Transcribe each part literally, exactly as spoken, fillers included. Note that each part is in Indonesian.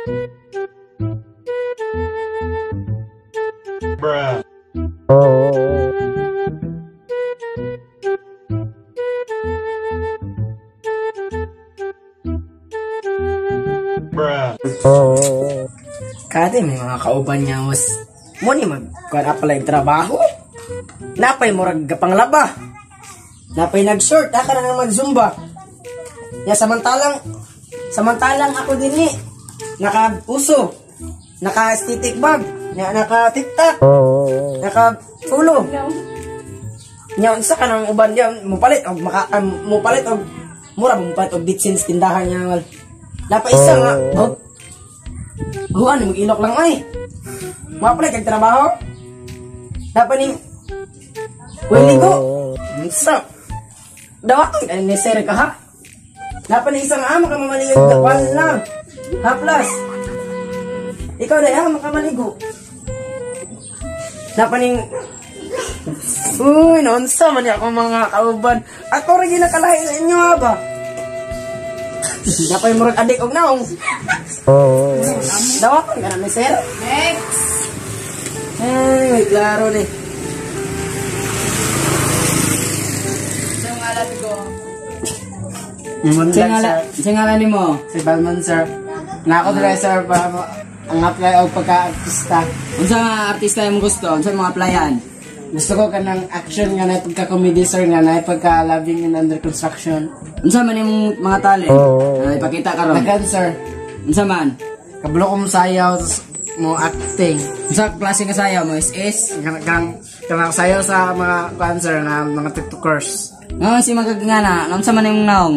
Bruh. Oh. Bruh. Oh. Kade may mga kauban niya was mo ni mag-apply trabaho. Napay murag panglaba. Napay nag-short ha karang mag-zumba. Ya samantalang samantalang ako din ni naka-uso, naka-aesthetic bag. Nya naka TikTok. Naka ulo. Nya unsa kanang uban dia mo palit og maka um, mo palit og mura mo palit og bitchins tindahan nya. Dapat isa nga. Oh. Huan mo ilok lang ay. Mo palit kag trabaho. Dapat ning Willie ko. Unsa? Dawaton ani ni sir ka ha. Dapat ni isang amo ka mamaligo wala. Haplas. Ikaw na yan, makamaligo. Napaning... Uy, nonsa man niya akong mga kauban. Ako rin yung nakalahin sa inyo, ha ba? Napay murag adik og naong. Oo. Dawapan ka na, mister. Next! Ay, may klaro ni. Saan nga alam ko? Saan nga alam mo? Si Balmon, sir. Nako-dresser pa mo. Ang apply o pagka-artista. Unsa nga artista yung gusto? Unsa mga applyan? Gusto ko ka ng action nga na pagka-comedy sir nga na pagka-loving and under construction. Unsa man yung mga talent? Oh. Uh, ipakita ka ron. Tagan sir. Unsa man? Kablo kong sayaw mo acting. Unsa klase nga sayaw mo? S S? Kanang sayaw sa mga cancer na mga tiktokers. Nga si magagangana. Unsa man yung naong?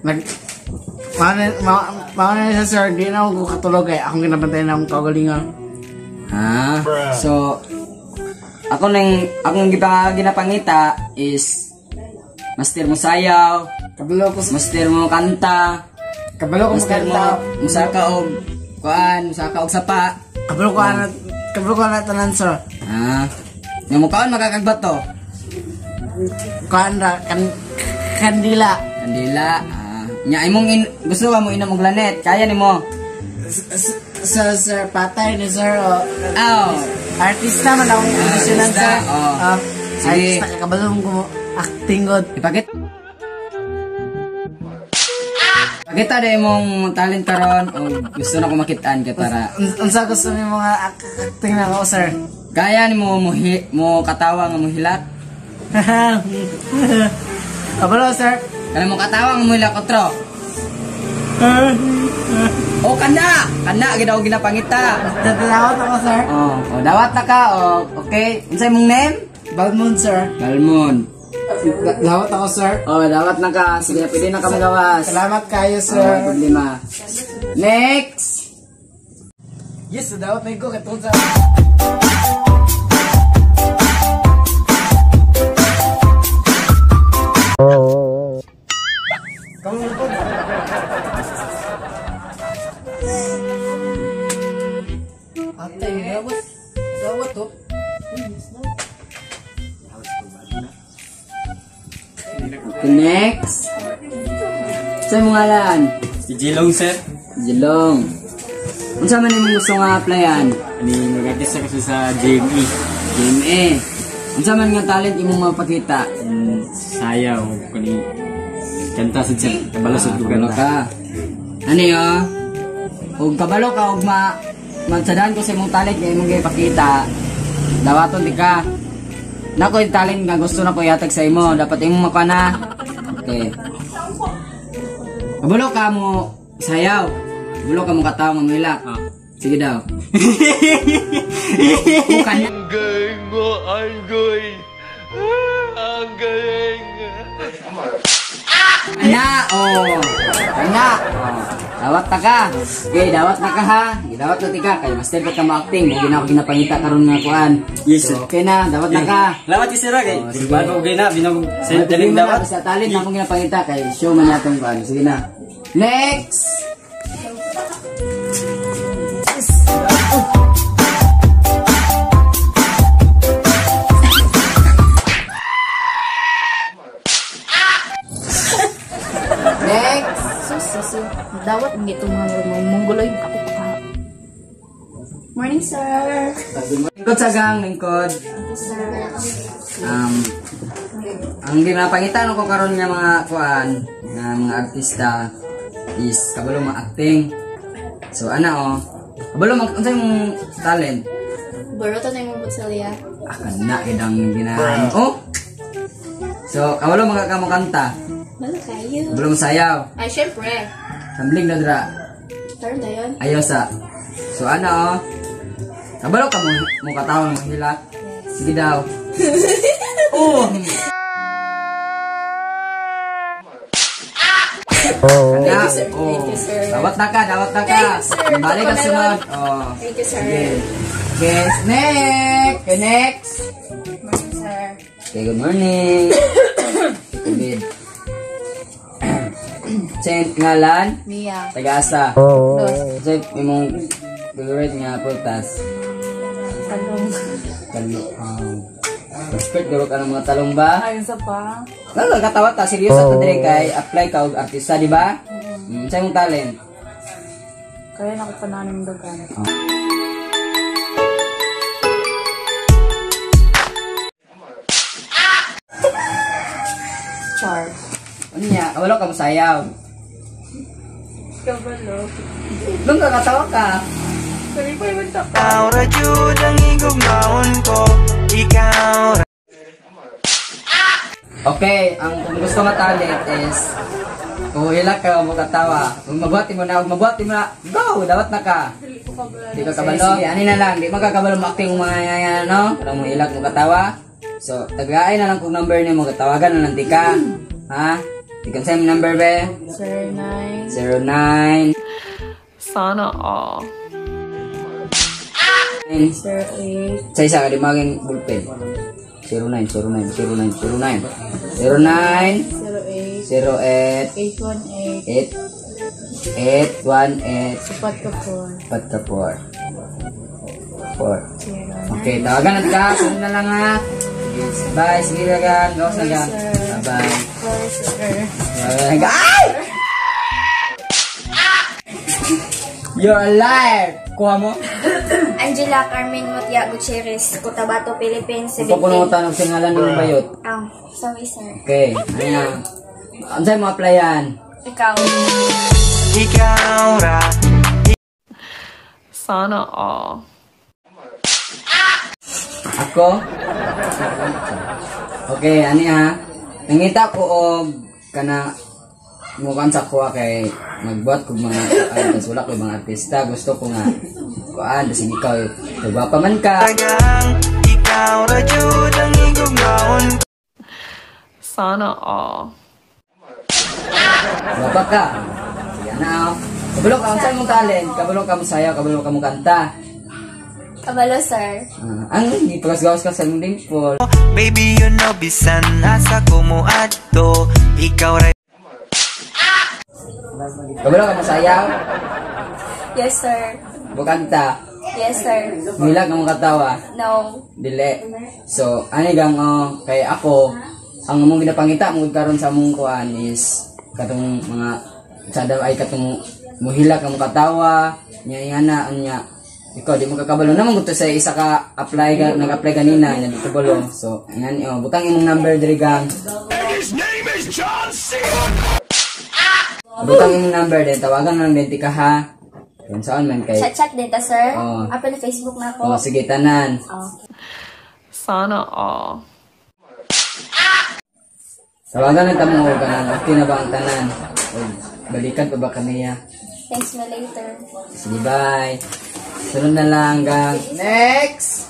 Nag... Mauna niya sa sir, di na akong katulog eh. Akong kinabantay na akong kagalingan. Ha? So, ako nang, akong ginapangita is, master mo sayaw, master mo kanta, master mo musaka o, kuan, musaka o sapa. Kabalo ko na, kabalo ko na tanan sir. Ha? Nga mukhaan makakagbat to? Kuan ra, kandila. Kandila, ha? Nya imong in, gusto ba mo ina mong lanet? Kaya nimo. So sir, patay ni sir. Oh. Oh. Artista man ako ng national sa. Ah. Sige, kabalong ko acting god. Ipakita. Pakita day mong talent karon o gusto na ko makitaan ka tara. Unsa gusto nimo nga acting na ko sir? Kaya nimo mo mo katawa nga mo hilat. Kabalo sir. Kala mo katawang mo ila kotro. O kana, kana gid ako ginapangita. Dawat ako sir. Oh, oh dawat na ka. Oh, okay. Unsay imong name? Balmon sir. Balmon. Dawat ako sir. Oh, dawat na ka. Sige, pwede na kami gawas. Salamat kayo sir. Oh, problema. Next. Yes, dawat na ko katong sa next. Sa imong ngalan? Si Jilong sir. Jilong. Unsa man imong gusto nga applyan? Ani mag-artista kasi sa J M E. J M E. Unsa man nga talent imong mapakita? Um, sayaw kani kanta sa chat. Kabalo sa dugan ka. Ani yo. Ug kabalo ka og ma magsadahan ko sa imong talent nga imong ipakita. Dawaton di ka. Nako yung talent nga gusto na ko yatag sa imo. Dapat imong makana. Okay. Kabalo ka mo sayaw. Kabalo ka mo katawa mo milak. Oh. Sige daw. Ang galing mo, ang galing. Ang galing. Ana, oh. Ana. Dawat na ka. Okay, dawat na ka ha. Dawat na tika. Kay master ka mag-acting. Hindi na ako ginapangita karon nga kuan. Yes sir. So, okay na, dawat na ka. Lawat si sir kay. Bago okay na, binang sa talent dawat. Sa talent na akong ginapangita kay show man natong kuan. Sige na. Next. Next. processing dawat nito mongguloy ako pa. Morning sir. Lingkod sagang lingkod. Um ang ginapangitan ko karon nga mga kuan nga mga artista is kabalo mag-acting. So ana oh. Kabalo mag unsay imong talent? Baruto na imong pagsalya. Akan na idang ginahan. Oh. So kabalo magkamo kanta. Balo kayo. Belum sayaw. Ay syempre. Sambling na dra. Tar dayon. Ayo sa. So ana oh. Kabalo ka mo mo katawon mo hilat. Sige daw. Oh. Oh. Thank you, sir. Thank you, sir. Dawat na ka, dawat na ka. Balik ka sunod. Oh. Thank you, sir. Okay, next. Okay, next. Good morning, sir. Okay, good morning. Good. Saint ngalan? Mia. Tagaasa. Oh. Saint imong favorite nga prutas. Talong. Talong. Respect garo ka ng mga talong ba? Ayun sa pa. Lalo katawa ta, seryoso oh. Ta dire kay apply ka og artista, di ba? Mm. Mm. Sa imong talent. Kaya na ko pananim dagan. Oh. Char. Unya, kabalo ka masayaw. Kabalo. Dong ka katawa ka. Sorry po yung ta. Aura jud ang igugnaon ko. Okay, ang kung gusto mo talent is kung hilak ka, huwag katawa. Kung mabuhati mo na, huwag mabuhati mo na, go! Dawat na ka! Di ka kabalo? Ano na lang, di magkakabalo makting mga yan, ano? Parang mo hilak, huwag katawa. So, tagaay na lang kung number niyo, huwag katawagan, nanti ka. Ha? Di ka sa'yo number, be? zero nine. zero nine. Sana all. zero eight. Sa isa ka, di maging bullpen. zero nine, zero nine, zero nine, zero nine. zero nine, zero eight, zero eight, eight one eight, eight one eight, four four four. Okay, tawagan natin ka. Sunod na lang ha. Bye, sige lagan. Gawas na lang. Bye-bye. Bye-bye. Ay! You're alive! Kuha mo? Angela Carmen Mutia Gutierrez, Cotabato, Philippines, seventeen. Papunutan ang singalan ng bayot. Ah, sorry sir. Okay, ayan. Ano sa'yo mo applyan? Ikaw. Ikaw ra. Sana all. Ako? Okay, ani ha. Nangita ko og kana mukhang sakwa kay magbuhat kung mga uh, sulak ko mga artista. Gusto ko nga kuan kasi ikaw diba pa man ka sana all baba ka yan na kabalo ka ang mong talent kabalo ka mo sayaw kabalo ka mo kanta kabalo sir uh, ang hindi pagasgawas ka sa mong dimple baby you know bisan asa ko mo ato ikaw rin kabalo ka mo sayaw yes sir bukanta. Yes, sir. Milag ang katawa? No. Dile. So, anigang oh, kay ako, ang mong ginapangita mong karon sa mong kuan is katong mga sada ay katong muhilak ang katawa, niya na anya. Ikaw di mo kakabalo namang gusto sa isa ka apply ka nag-apply kanina na dito bolo. So, anan oh, butang imong number diri gang. His name is John C. Butang imong number din tawagan lang din tika ha. Kung saan man kayo. Chat-chat din ta, sir. Oh. Apple na Facebook na ako. Oh, sige, tanan. Oh. Sana all. Ah! Tawagan na tamo ka na. Okay na ba ang tanan? Oy, balikan pa ba kaniya? Thanks me later. Sige, bye. Sunod na lang hanggang next!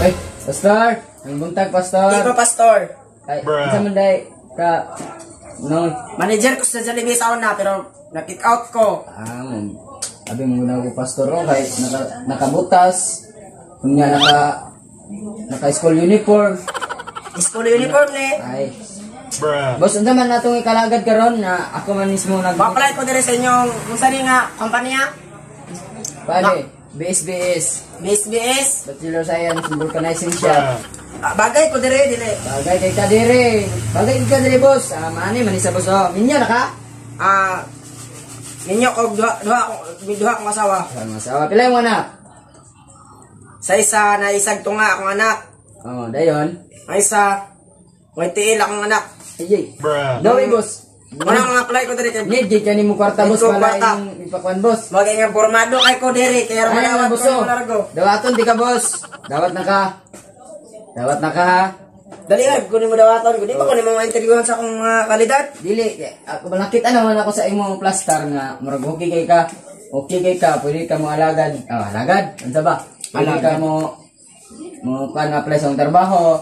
Ay, Pastor! Ang buntag, Pastor! Dito, Pastor! Ay, isa man dahi ka, no? Manager ko sa Jollibee sa una, pero na-kick out ko. Ah, man. Sabi mo na ako, Pastor, oh, kahit naka, nakabutas, kung nga naka, naka-school uniform. School uniform, ne? Ay. Bruh. Boss, naman na itong ikalagad ka ron na ako man mismo nag- Pa-apply ko din sa inyong, kung saan nga, kumpanya? Pwede, B S B S. B S B S? Bachelor Science, Vulcanizing Shop. Ah, bagay ko dire dire. Bagay kay ka dire. Bagay ka dire boss. Ah, mani manisa boss. Oh, minyo na ka? Ah, minyo og duha duha duha akong asawa. Ang asawa pila imong anak? Sa isa na isag tunga akong anak. Oh, dayon. Ang isa way tiil akong anak. Ay. Dawi boss. Muna mga apply ko dire kay. Gigi kani mo kwarta boss pala ing ipakuan boss. Magay nga pormado kay ko dire kay ramay boss. Dawaton di ka boss. Dawat na ka. Dawat na ka ha? Dali ay, kung mo dawaton ko, di ba oh. Ko ni mo ma-interviewan sa akong mga uh, kalidad? Dili, ako nakita naman ako sa imong plaster nga, murag okay kay ka, okay kay ka, pwede ka mo alagad, ah, alagad, ano ba? Pwede ka mo, mo kan nga place ang trabaho,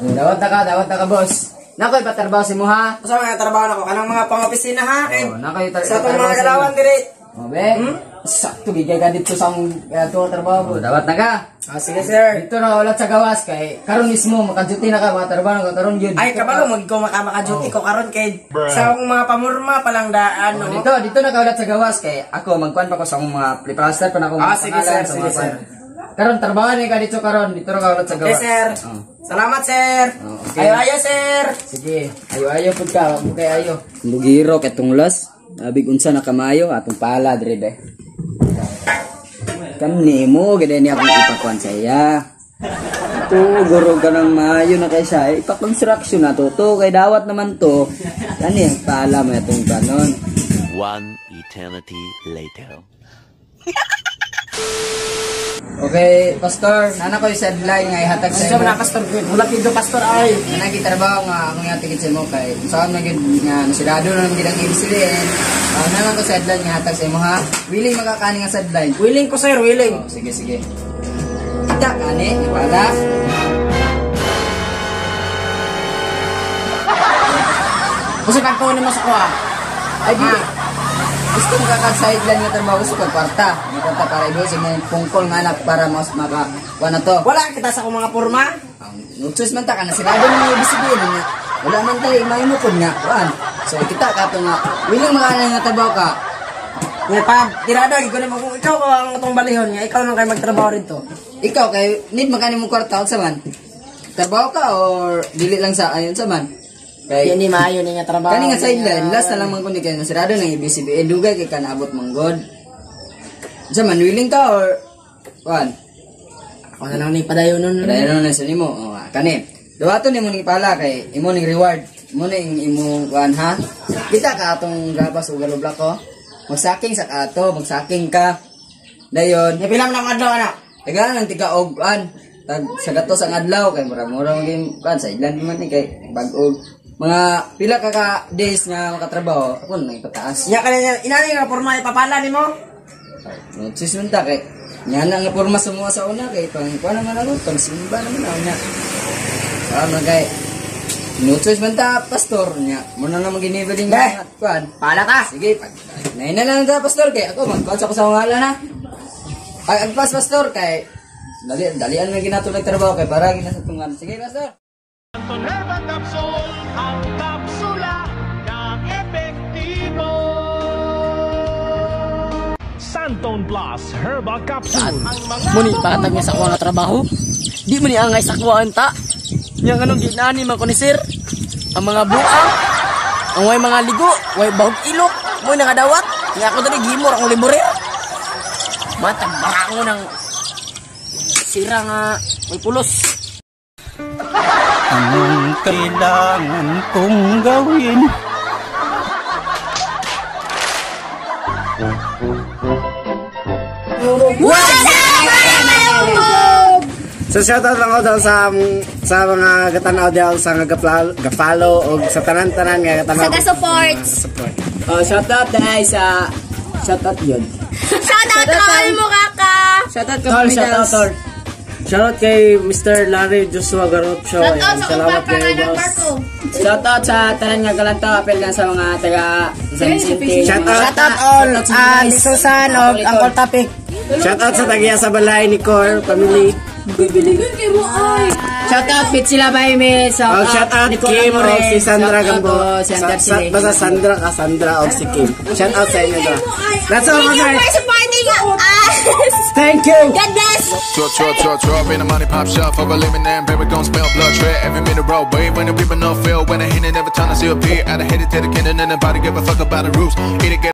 dawat na ka, dawat na ka boss. Nakoy patrabaho si mo ha? Sa mga trabaho na ko, kanang mga pang-opisina ha? Oh, nakoy patrabaho sa mga galawan diri. Obe? Hmm? Sakto gigay ka dito sa akong uh, trabaho. Oh, dawat na ka. Ah, sige sir. Dito na ulat sa gawas kay karon mismo makajuti na ka mga trabaho ko karon gyud. Ay kabalo mo ko makajuti ko karon kay sa akong mga pamurma pa lang daan. Oh, dito dito na ka ulat sa gawas kay ako magkuan pa ko sa akong mga plaster pa na ko. Ah, sige sir, sige sir. Karon trabaho ni ka dito karon dito na ka ulat sa gawas. Okay sir. Oh. Salamat sir. Oh, okay. Ayo ayo sir. Sige, ayo ayo pud ka, mo kay ayo. Bugiro kay tunglas. Abig unsa na kamayo atong pala dire de. Kami mo, gede ni akong ipakuan saya. Ito, guro ka ng maayo na kay siya. Ipakonstruction na to. To, kay dawat naman to. Kani, paalam na itong ganon. One eternity later. Okay, pastor. Nana ko yung sideline nga ihatag sa'yo. Muna, pastor. Mula pido, pastor. Ay, nanagitrabaho nga akong yatigit sa'yo mo kay. Saan naging nga nasilado na nang ginang insilin. Uh, Nana ko sideline nga ihatag sa'yo mo ha. Willing makakani nga sideline. Willing ko sir, willing. Oh, sige, sige. Kita, kani, ipala. Kasi pagkuhan mo sa kuha. Ay, di. Gusto mo kakag-sideline nga trabaho sa kwarta. May kwarta para i-bose. May pungkol nga anak para mas makakuha na to. Wala kita sa akong mga purma. Ang nutsos man ta ka. Nasirado mo yung ibisibin. Wala man tayo. Mayunukod nga. Kuan. So kita ka ito nga. Willing makanan nga trabaho ka. Pag tirado, ikaw ang itong balihon nga. Ikaw nang kayo magtrabaho rito. Ikaw kayo. Need makanin mong kwarta. Ano saman? Trabaho ka or dili lang sa ayon saman? Kaya ni maayo niya trabaho. Kani nga sideline, last na lang man kundi kayo nasirado ng I B C B. Eh, dugay kay kanabot mong God. Diyan man, willing ka or kuhan? Ako na lang ni padayon nun. Padayon nun na sa nimo. O, kani. Dawato ni mo ni pala kay imo ni reward. Imo ni imo kuhan ha? Kita ka atong gabas o galoblak ko. Magsaking sa kato, magsaking ka. Dayon. Napilam na ang adlaw anak. Tagalan ng tigaog kuhan. Sa gatos ang adlaw. Kay mura-mura maging kuhan. Sideline man ni kay bagog. Mga pila ka ka days nga makatrabaho, ako na ipataas. Nya ka na, inani nga porma ipapala ni mo? Nutsis nun ta, kay nya na nga porma sumuha sa una, kay pangikuan naman ako, pangsimba naman ako nya. Sama kay, nutsis man ta, pastor nya, muna naman ginibiling nga at kuan. Pala ka! Sige, nahin na lang ta, pastor, kay ako, magkonsa ko sa hungalan ha. Ay, agpas, pastor, kay, dalian, dalian na ginatulag trabaho, kay para ginasatungan. Sige, pastor! Antonella Capsol, ang kapsula ng epektibo. Santon Plus Herbal Capsule. Muni, patag niya sa kuha na trabaho. Di mo niya angay sa kuhaan ta. Niyang anong ginani man ko ni sir. Ang mga buang. Ang way mga ligo. Way bahog ilok. Muni nangadawat. Nga ako tali gimor akong liburir. Matag baka ko ng sira nga may pulos. Anong kailangan kong gawin? What's up, so shoutout lang ako sa, sa mga gatanaw dyan, sa mga gapalo o sa tanan-tanan nga gatanaw. Sa supports support. Oh, shoutout dahil sa... Shoutout yun. Shoutout tol mo kaka! Shoutout ka tol, shoutout tol. Shoutout kay Mister Larry Joshua Garopcio. Salamat kayo boss. Shoutout sa tanan nga Galantaw apel nga sa mga taga San Vicente. Shoutout all at Susan of Uncle Topic. Shoutout sa tagiya sa balay ni Cor family. Shoutout Pitsila Bayme sa shoutout Kim o si Sandra Gambo. Basta Sandra ka Sandra o si Kim. Shoutout sa inyo. That's all guys. bless. Thank you. God bless. Draw, draw, draw, draw in a money pop shop. Fuck a living name, baby, don't spell blood. Tread every minute road, wave when the people no feel. When I hit it, every time I see a peer. I done hit it to the kid and nobody give a fuck about the rules. Eat it, get